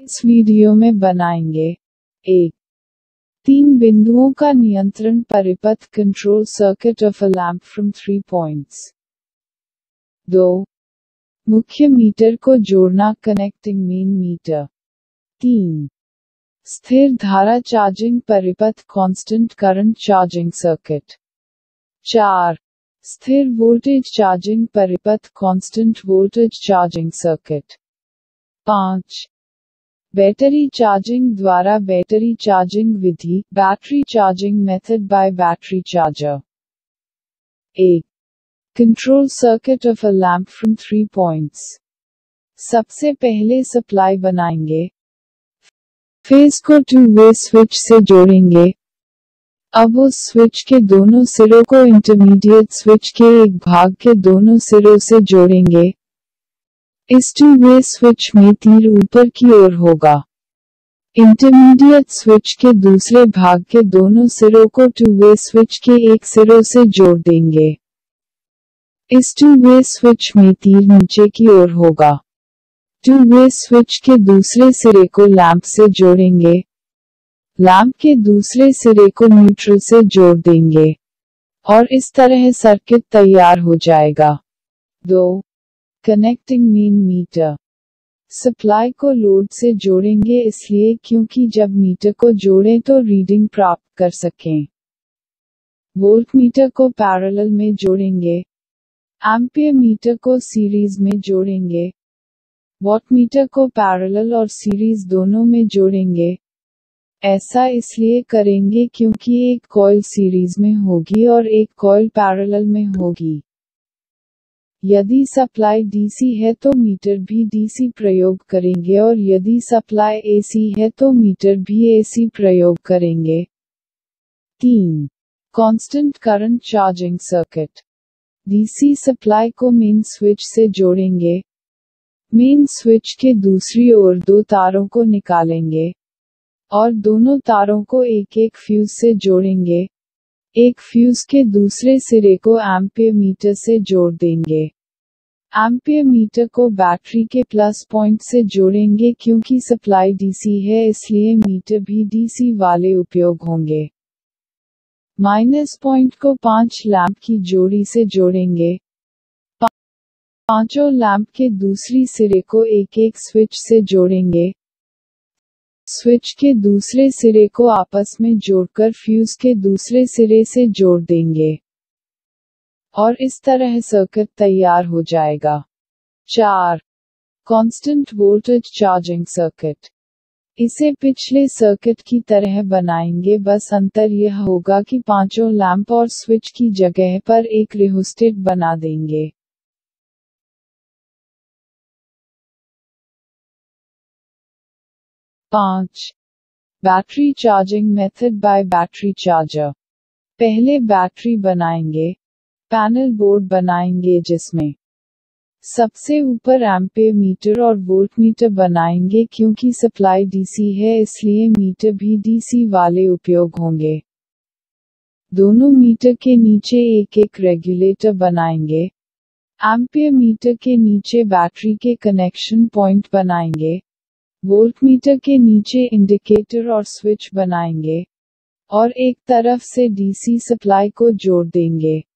इस वीडियो में बनाएंगे एक 3 बिंदुओं का नियंत्रण परिपथ control circuit of a lamp from 3 points. 2 मुख्य मीटर को जोड़ना कनेक्टिंग मेन मीटर। 3 स्थिर धारा चार्जिंग परिपथ कांस्टेंट करंट चार्जिंग सर्किट। 4 स्थिर वोल्टेज चार्जिंग परिपथ constant voltage charging circuit. 5 battery charging द्वारा बैटरी चार्जिंग विधि battery charging method by battery charger. 8 control circuit of a lamp from 3 points. सबसे पहले supply बनाएंगे, फेज को 2-वे स्विच से जोड़ेंगे। अब उस स्विच के दोनों सिरों को इंटरमीडिएट स्विच के एक भाग के दोनों सिरों से जोड़ेंगे। इस 2-वे स्विच में तीर ऊपर की ओर होगा। इंटरमीडिएट स्विच के दूसरे भाग के दोनों सिरों को 2-वे स्विच के एक सिरों से जोड़ देंगे। इस 2-वे स्विच में तीर नीचे की ओर होगा। 2-वे स्विच के दूसरे सिरे को लैंप से जोड़ेंगे। लैंप के दूसरे सिरे को न्यूट्रल से जोड़ देंगे और इस तरह सर्किट तैयार हो जाएगा। 2 कनेक्टिंग मेन मीटर। सप्लाई को लोड से जोड़ेंगे, इसलिए क्योंकि जब मीटर को जोड़ें तो रीडिंग प्राप्त कर सकें। वोल्टमीटर को पैरेलल में जोड़ेंगे। एम्पियर मीटर को सीरीज में जोड़ेंगे। वॉटमीटर को पैरेलल और सीरीज दोनों में जोड़ेंगे। ऐसा इसलिए करेंगे क्योंकि एक कॉइल सीरीज में होगी और एक कॉइल पैरेलल में होगी। यदि सप्लाई डीसी है तो मीटर भी डीसी प्रयोग करेंगे और यदि सप्लाई एसी है तो मीटर भी एसी प्रयोग करेंगे। 3 constant current charging circuit. DC supply को मेन स्विच से जोड़ेंगे। मेन स्विच के दूसरी ओर 2 तारों को निकालेंगे और दोनों तारों को एक-एक फ्यूज से जोड़ेंगे। एक फ्यूज के दूसरे सिरे को एम्पियर मीटर से जोड़ देंगे। एम्पियर मीटर को बैटरी के प्लस पॉइंट से जोड़ेंगे क्योंकि सप्लाई डीसी है, इसलिए मीटर भी डीसी वाले उपयोग होंगे। माइनस पॉइंट को 5 लैंप की जोड़ी से जोड़ेंगे। 5 लैंप के दूसरी सिरे को एक-एक स्विच से जोड़ेंगे। स्विच के दूसरे सिरे को आपस में जोड़कर फ्यूज के दूसरे सिरे से जोड़ देंगे और इस तरह सर्किट तैयार हो जाएगा। 4 कांस्टेंट वोल्टेज चार्जिंग सर्किट। इसे पिछले सर्किट की तरह बनाएंगे, बस अंतर यह होगा कि 5 लैंप और स्विच की जगह पर एक रिहोस्टेट बना देंगे। Battery charging method by battery charger. पहले बैटरी बनाएंगे, पैनल बोर्ड बनाएंगे जिसमें सबसे ऊपर एम्पियर मीटर और वोल्टमीटर बनाएंगे क्योंकि सप्लाई डीसी है, इसलिए मीटर भी डीसी वाले उपयोग होंगे। दोनों मीटर के नीचे एक-एक रेगुलेटर बनाएंगे। एम्पियर मीटर के नीचे बैटरी के कनेक्शन पॉइंट बनाएंगे। वोल्टमीटर के नीचे इंडिकेटर और स्विच बनाएंगे और एक तरफ से डीसी सप्लाई को जोड़ देंगे।